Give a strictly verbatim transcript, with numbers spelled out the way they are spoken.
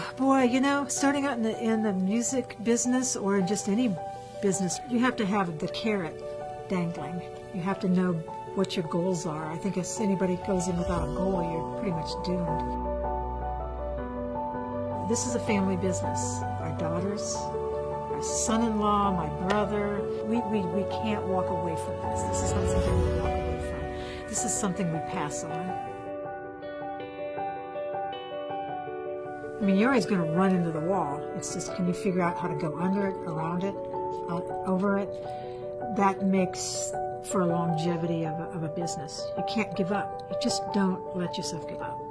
Oh boy, you know, starting out in the, in the music business or in just any business, you have to have the carrot dangling. You have to know what your goals are. I think if anybody goes in without a goal, you're pretty much doomed. This is a family business. Our daughters, our son-in-law, my brother, we, we, we can't walk away from this. This is not something we walk away from. This is something we pass on. I mean, you're always going to run into the wall. It's just, can you figure out how to go under it, around it, out, over it? That makes for a longevity of a, of a business. You can't give up. You just don't let yourself give up.